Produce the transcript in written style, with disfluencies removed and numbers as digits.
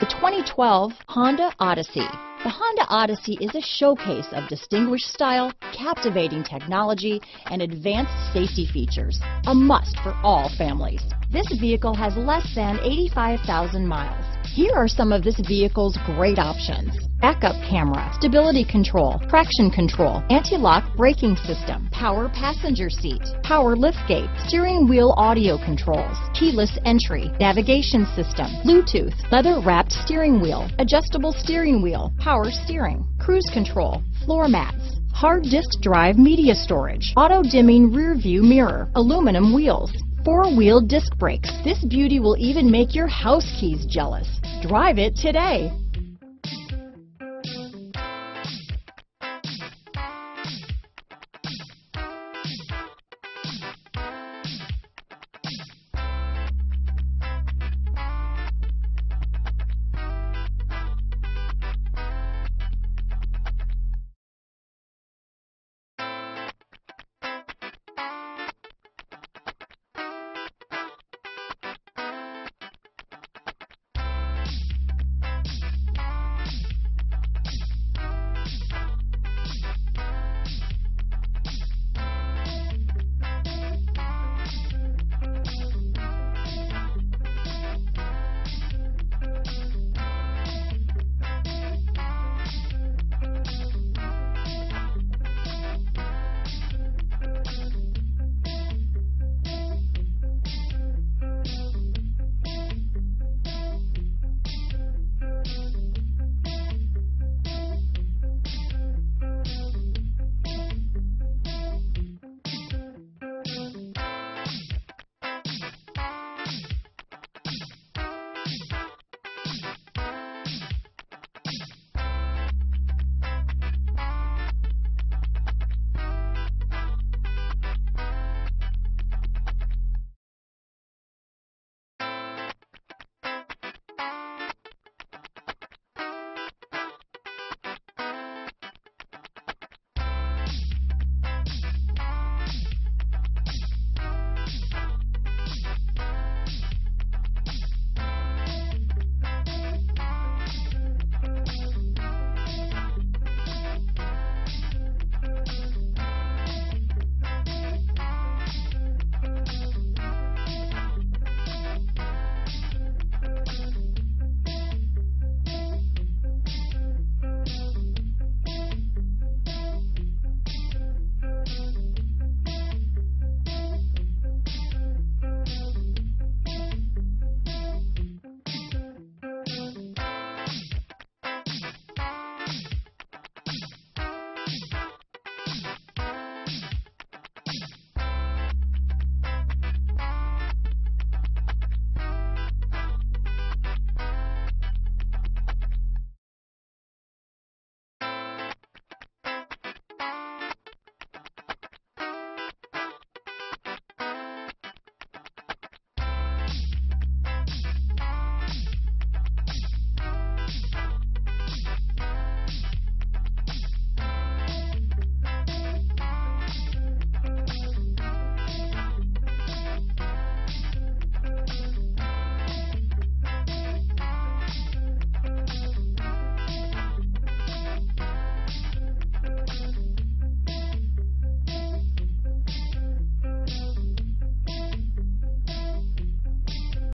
The 2012 Honda Odyssey. The Honda Odyssey is a showcase of distinguished style, captivating technology, and advanced safety features. A must for all families. This vehicle has less than 85,000 miles. Here are some of this vehicle's great options. Backup camera, stability control, traction control, anti-lock braking system, power passenger seat, power liftgate, steering wheel audio controls, keyless entry, navigation system, Bluetooth, leather-wrapped steering wheel, adjustable steering wheel, power steering, cruise control, floor mats, hard disk drive media storage, auto-dimming rear view mirror, aluminum wheels, four-wheel disc brakes. This beauty will even make your house keys jealous. Drive it today.